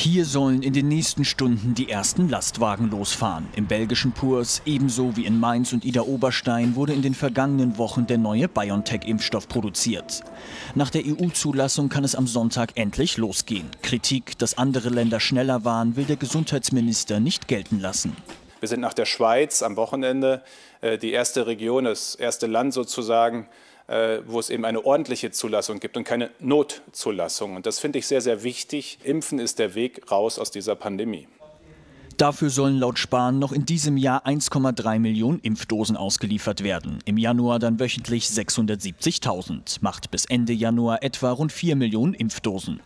Hier sollen in den nächsten Stunden die ersten Lastwagen losfahren. Im belgischen Puurs, ebenso wie in Mainz und Ida-Oberstein, wurde in den vergangenen Wochen der neue BioNTech-Impfstoff produziert. Nach der EU-Zulassung kann es am Sonntag endlich losgehen. Kritik, dass andere Länder schneller waren, will der Gesundheitsminister nicht gelten lassen. Wir sind nach der Schweiz am Wochenende die erste Region, das erste Land sozusagen, wo es eben eine ordentliche Zulassung gibt und keine Notzulassung. Und das finde ich sehr, sehr wichtig. Impfen ist der Weg raus aus dieser Pandemie. Dafür sollen laut Spahn noch in diesem Jahr 1,3 Millionen Impfdosen ausgeliefert werden. Im Januar dann wöchentlich 670.000, macht bis Ende Januar etwa rund 4 Millionen Impfdosen.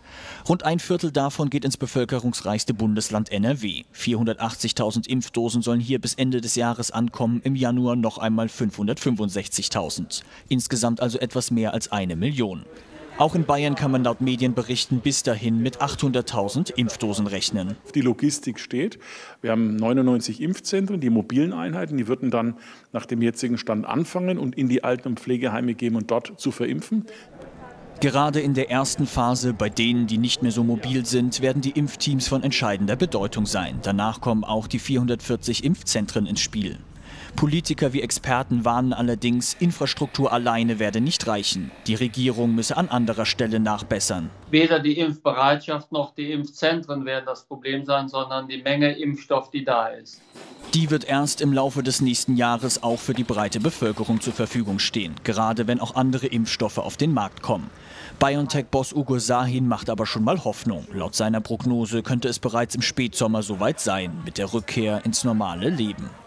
Rund ein Viertel davon geht ins bevölkerungsreichste Bundesland NRW. 480.000 Impfdosen sollen hier bis Ende des Jahres ankommen, im Januar noch einmal 565.000. Insgesamt also etwas mehr als 1 Million. Auch in Bayern kann man laut Medienberichten bis dahin mit 800.000 Impfdosen rechnen. Die Logistik steht. Wir haben 99 Impfzentren, die mobilen Einheiten, die würden dann nach dem jetzigen Stand anfangen und in die Alten- und Pflegeheime gehen und dort zu verimpfen. Gerade in der ersten Phase, bei denen, die nicht mehr so mobil sind, werden die Impfteams von entscheidender Bedeutung sein. Danach kommen auch die 440 Impfzentren ins Spiel. Politiker wie Experten warnen allerdings, Infrastruktur alleine werde nicht reichen. Die Regierung müsse an anderer Stelle nachbessern. Weder die Impfbereitschaft noch die Impfzentren werden das Problem sein, sondern die Menge Impfstoff, die da ist. Die wird erst im Laufe des nächsten Jahres auch für die breite Bevölkerung zur Verfügung stehen, gerade wenn auch andere Impfstoffe auf den Markt kommen. BioNTech-Boss Ugur Sahin macht aber schon mal Hoffnung. Laut seiner Prognose könnte es bereits im Spätsommer soweit sein mit der Rückkehr ins normale Leben.